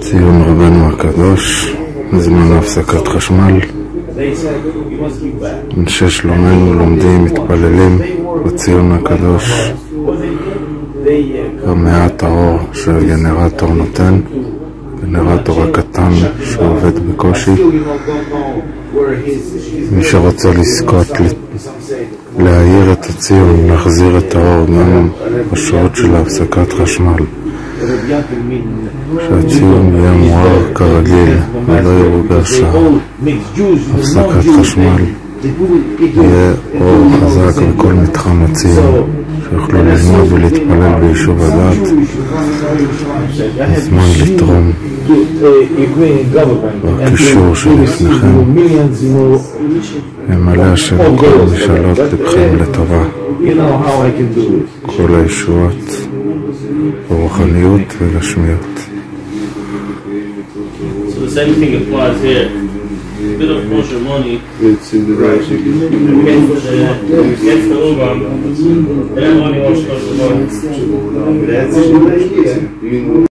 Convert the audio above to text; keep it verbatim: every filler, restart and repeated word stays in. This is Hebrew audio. ציון רבנו הקדוש, בזמן הפסקת חשמל אנשי שלומנו לומדים, מתפללים בציון הקדוש במעט האור שהגנרטור נותן, גנרטור הקטן שעובד בקושי. מי שרוצה לזכות להאיר את הציון, להחזיר את האור גם בשעות של הפסקת חשמל, שהציון יהיה מואר כרגיל ולא ירוגע שעה. הפסקת חשמל יהיה אור חזק בכל מתחם הציון, שיוכלו ללמוד ולהתפלל ביישוב הדעת, הזמן לתרום. בקישור שלפניכם ימלא השם כל משאלות לבכם לטובה, כל הישועות ברוחניות וגשמיות. bit of kosher money, it's in the right against the over, and money also kosher money.